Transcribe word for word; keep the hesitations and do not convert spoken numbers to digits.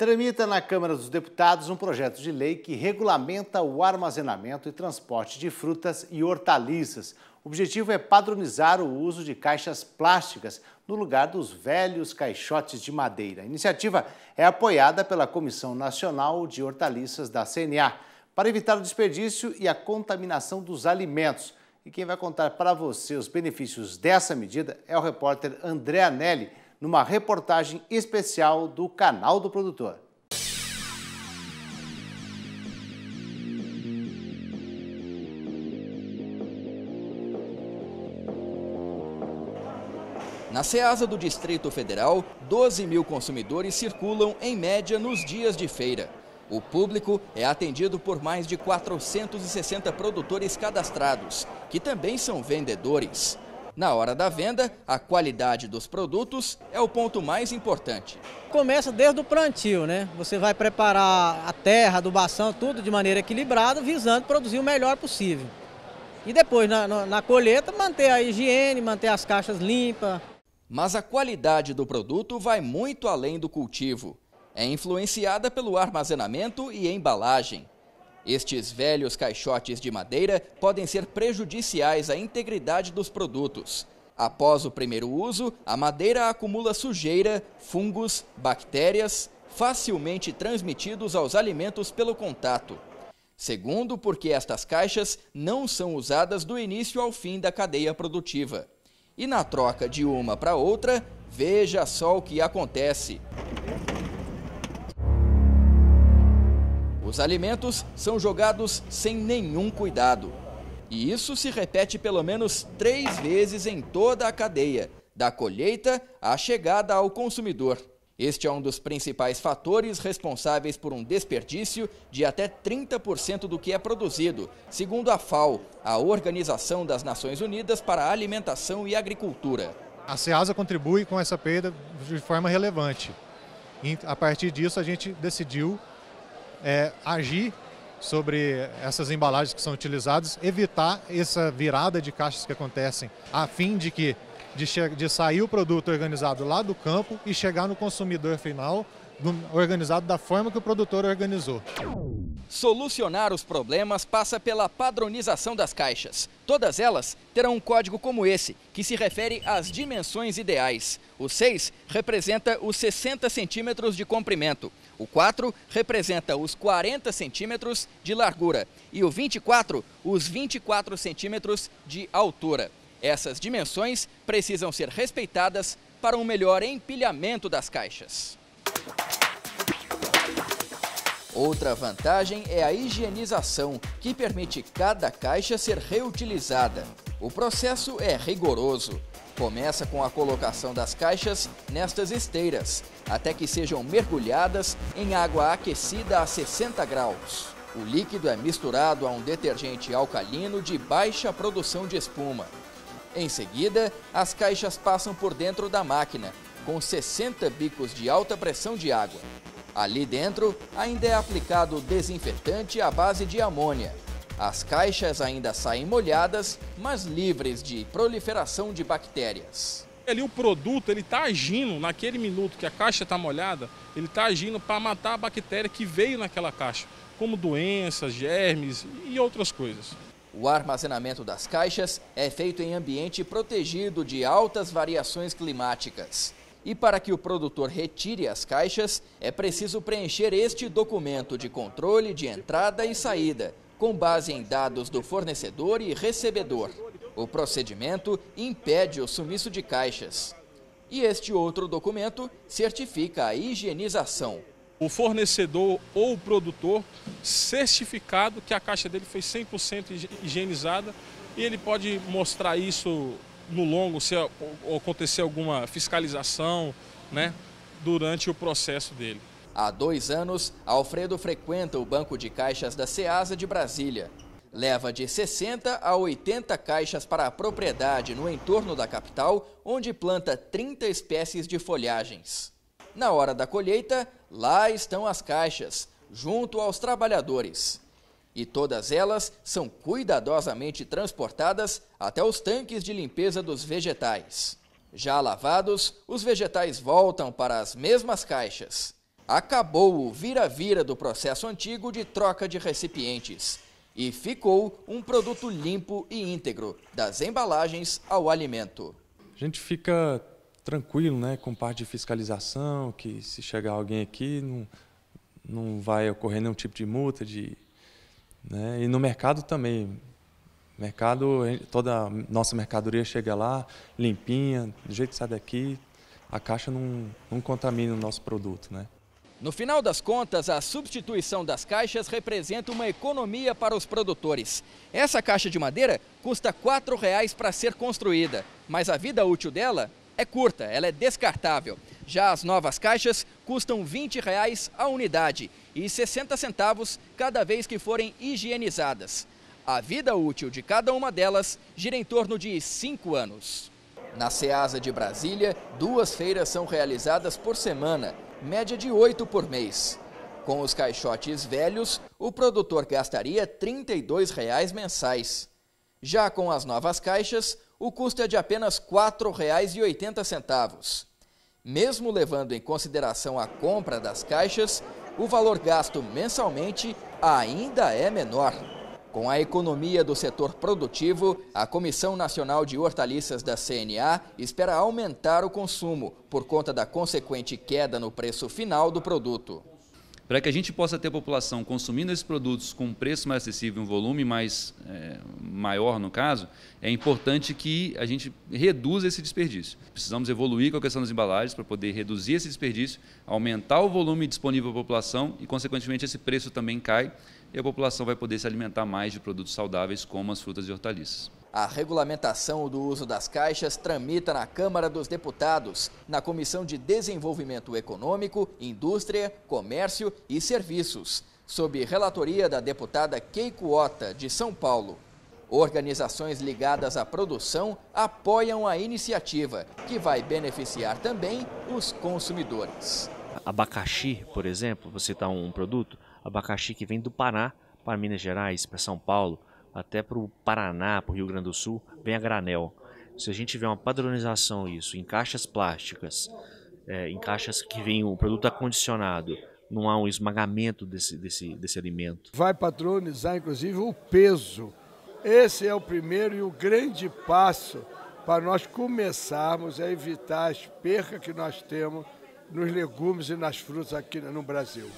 Tramita na Câmara dos Deputados um projeto de lei que regulamenta o armazenamento e transporte de frutas e hortaliças. O objetivo é padronizar o uso de caixas plásticas no lugar dos velhos caixotes de madeira. A iniciativa é apoiada pela Comissão Nacional de Hortaliças da C N A para evitar o desperdício e a contaminação dos alimentos. E quem vai contar para você os benefícios dessa medida é o repórter André Anelli, numa reportagem especial do Canal do Produtor. Na Ceasa do Distrito Federal, doze mil consumidores circulam, em média, nos dias de feira. O público é atendido por mais de quatrocentos e sessenta produtores cadastrados, que também são vendedores. Na hora da venda, a qualidade dos produtos é o ponto mais importante. Começa desde o plantio, né? Você vai preparar a terra, a adubação, tudo de maneira equilibrada, visando produzir o melhor possível. E depois, na, na, na colheita, manter a higiene, manter as caixas limpas. Mas a qualidade do produto vai muito além do cultivo. É influenciada pelo armazenamento e embalagem. Estes velhos caixotes de madeira podem ser prejudiciais à integridade dos produtos. Após o primeiro uso, a madeira acumula sujeira, fungos, bactérias, facilmente transmitidos aos alimentos pelo contato. Segundo, porque estas caixas não são usadas do início ao fim da cadeia produtiva. E na troca de uma para outra, veja só o que acontece. Os alimentos são jogados sem nenhum cuidado. E isso se repete pelo menos três vezes em toda a cadeia, da colheita à chegada ao consumidor. Este é um dos principais fatores responsáveis por um desperdício de até trinta por cento do que é produzido, segundo a FAO, a Organização das Nações Unidas para a Alimentação e Agricultura. A Ceasa contribui com essa perda de forma relevante. E a partir disso a gente decidiu É, agir sobre essas embalagens que são utilizadas, evitar essa virada de caixas que acontecem, a fim de que de, de sair o produto organizado lá do campo e chegar no consumidor final do, organizado da forma que o produtor organizou. Solucionar os problemas passa pela padronização das caixas. Todas elas terão um código como esse, que se refere às dimensões ideais. O seis representa os sessenta centímetros de comprimento. O quatro representa os quarenta centímetros de largura e o vinte e quatro, os vinte e quatro centímetros de altura. Essas dimensões precisam ser respeitadas para um melhor empilhamento das caixas. Outra vantagem é a higienização, que permite cada caixa ser reutilizada. O processo é rigoroso. Começa com a colocação das caixas nestas esteiras, até que sejam mergulhadas em água aquecida a sessenta graus. O líquido é misturado a um detergente alcalino de baixa produção de espuma. Em seguida, as caixas passam por dentro da máquina, com sessenta bicos de alta pressão de água. Ali dentro, ainda é aplicado desinfetante à base de amônia. As caixas ainda saem molhadas, mas livres de proliferação de bactérias. Ali o produto está agindo, naquele minuto que a caixa está molhada, ele está agindo para matar a bactéria que veio naquela caixa, como doenças, germes e outras coisas. O armazenamento das caixas é feito em ambiente protegido de altas variações climáticas. E para que o produtor retire as caixas, é preciso preencher este documento de controle de entrada e saída, com base em dados do fornecedor e recebedor. O procedimento impede o sumiço de caixas. E este outro documento certifica a higienização. O fornecedor ou o produtor certificado que a caixa dele foi cem por cento higienizada, e ele pode mostrar isso no longo, se acontecer alguma fiscalização, né, durante o processo dele. Há dois anos, Alfredo frequenta o banco de caixas da Ceasa de Brasília. Leva de sessenta a oitenta caixas para a propriedade no entorno da capital, onde planta trinta espécies de folhagens. Na hora da colheita, lá estão as caixas, junto aos trabalhadores. E todas elas são cuidadosamente transportadas até os tanques de limpeza dos vegetais. Já lavados, os vegetais voltam para as mesmas caixas. acabou o vira-vira do processo antigo de troca de recipientes e ficou um produto limpo e íntegro, das embalagens ao alimento. A gente fica tranquilo, né, com parte de fiscalização, que se chegar alguém aqui não, não vai ocorrer nenhum tipo de multa. De, né, e no mercado também. Mercado, toda a nossa mercadoria chega lá, limpinha, do jeito que sai daqui, a caixa não, não contamina o nosso produto, né? No final das contas, a substituição das caixas representa uma economia para os produtores. Essa caixa de madeira custa quatro reais para ser construída, mas a vida útil dela é curta, ela é descartável. Já as novas caixas custam vinte reais a unidade e sessenta centavos cada vez que forem higienizadas. A vida útil de cada uma delas gira em torno de cinco anos. Na Ceasa de Brasília, duas feiras são realizadas por semana, média de oito por mês. Com os caixotes velhos, o produtor gastaria trinta e dois reais mensais. Já com as novas caixas, o custo é de apenas quatro reais e oitenta centavos. Mesmo levando em consideração a compra das caixas, o valor gasto mensalmente ainda é menor. Com a economia do setor produtivo, a Comissão Nacional de Hortaliças da C N A espera aumentar o consumo por conta da consequente queda no preço final do produto. Para que a gente possa ter a população consumindo esses produtos com um preço mais acessível, um volume mais é, maior no caso, é importante que a gente reduza esse desperdício. Precisamos evoluir com a questão das embalagens para poder reduzir esse desperdício, aumentar o volume disponível para a população e, consequentemente, esse preço também cai e a população vai poder se alimentar mais de produtos saudáveis como as frutas e hortaliças. A regulamentação do uso das caixas tramita na Câmara dos Deputados, na Comissão de Desenvolvimento Econômico, Indústria, Comércio e Serviços, sob relatoria da deputada Keiko Ota, de São Paulo. Organizações ligadas à produção apoiam a iniciativa, que vai beneficiar também os consumidores. Abacaxi, por exemplo, vou citar um produto, abacaxi que vem do Pará para Minas Gerais, para São Paulo, até para o Paraná, para o Rio Grande do Sul, vem a granel. Se a gente tiver uma padronização isso, em caixas plásticas, é, em caixas que vem o produto acondicionado, não há um esmagamento desse, desse, desse alimento. Vai padronizar, inclusive, o peso. Esse é o primeiro e o grande passo para nós começarmos a evitar as percas que nós temos nos legumes e nas frutas aqui no Brasil.